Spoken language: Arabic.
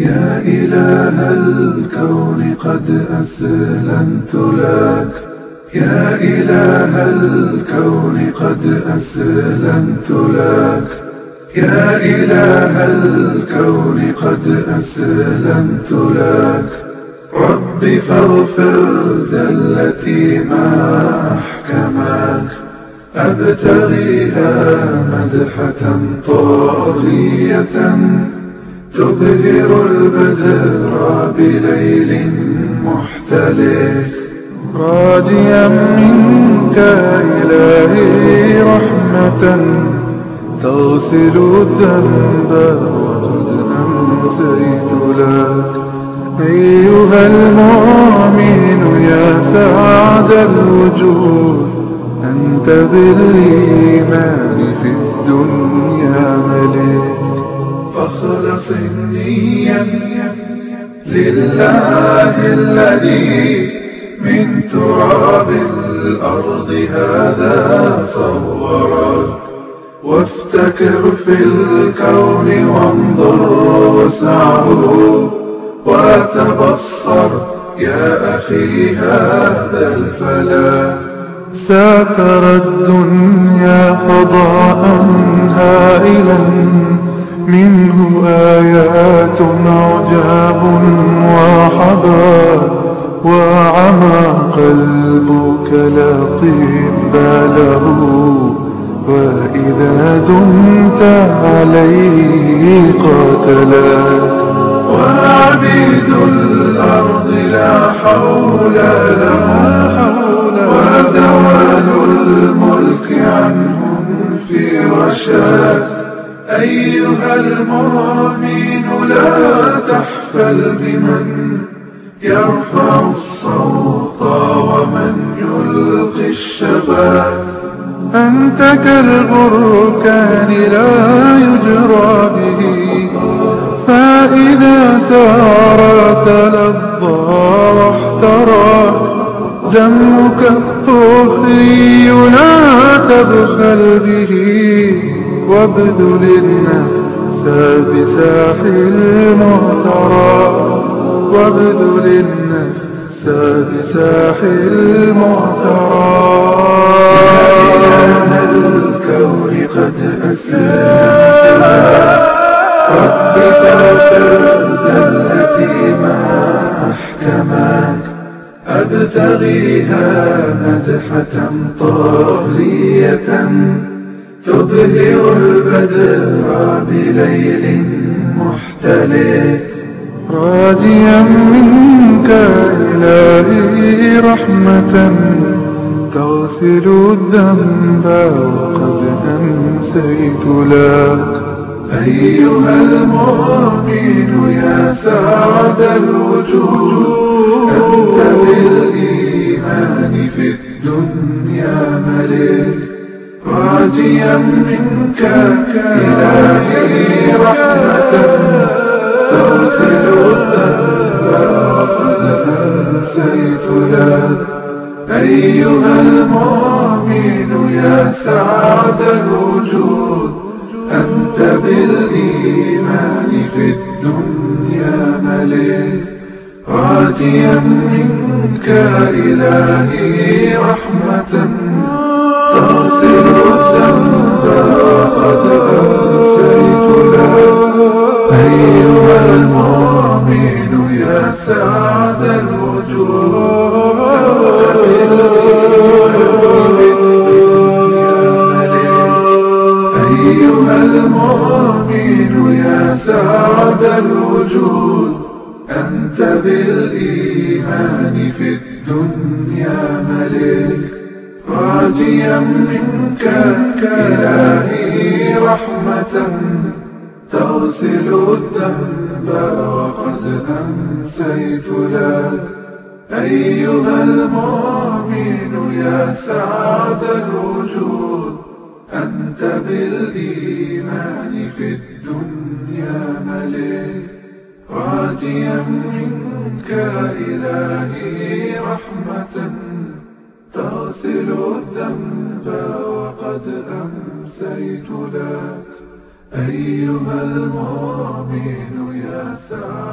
يا إله الكون قد أسلمت لك، يا إله الكون قد أسلمت لك، يا إله الكون قد أسلمت لك. ربي فاغفر زلتي ما أحكمك، أبتغيها مدحة طاغية تبهر البدر بليل محتلك. راديا منك إلهي رحمة تغسل الذنب وقد أمسيت لك. أيها المؤمن يا سعد الوجود، أنت بالإيمان في الدنيا ملك. فاخلص النية لله الذي من تراب الأرض هذا صورك، وافتكر في الكون وانظر وسعه، وتبصر يا أخي هذا الفلاح. ساتر الدنيا فضاء هائلا، منه آيات عجاب وحبا، وعمى قلبك لا طب له، وإذا دمت عليه قاتلك. وعبيد الأرض لا حول لهم، وزوال الملك عنهم في رشاك. أيها المؤمن لا تحفل بمن يرفع الصوت ومن يلقي الشباك. أنت كالبركان لا يجرى به، فإذا سار تلظى واحترى، دمك الطهري لا تبخل به، وابذل النفس بساح المعترى، وابذل النفس بساح المعترى. يا إله الكون قد أسلمت، ربي فاغفر زلتي ما أحكمك، أبتغيها مدحة طاغية تبهر البدر بليل محتلك. راديا منك إلهي رحمة تغسل الذنب وقد أمسيت لك. أيها المؤمن يا سعد الوجود، أنت بالإيمان في الدنيا ملك. راديا منك إلهي رحمة تغسل الذنب وقد أمسيت لك. أيها المؤمن يا سعد الوجود، أنت بالإيمان في الدنيا ملك. راديا منك إلهي رحمة تغسل الذنب وقد أمسيت لك. أيها المؤمن يا سعد الوجود، أنت بالإيمان في الدنيا ملك. أيها المؤمن يا سعد الوجود، أنت بالإيمان في الدنيا ملك. راديا منك إلهي رحمة تغسل الذنب وقد أمسيت لك. أيها المؤمن يا سعد الوجود، أنت بالإيمان في الدنيا ملك. راديا منك إلهي رحمة تغسل الذنب وقد أمسيت لك. أيها المؤمن يا سعد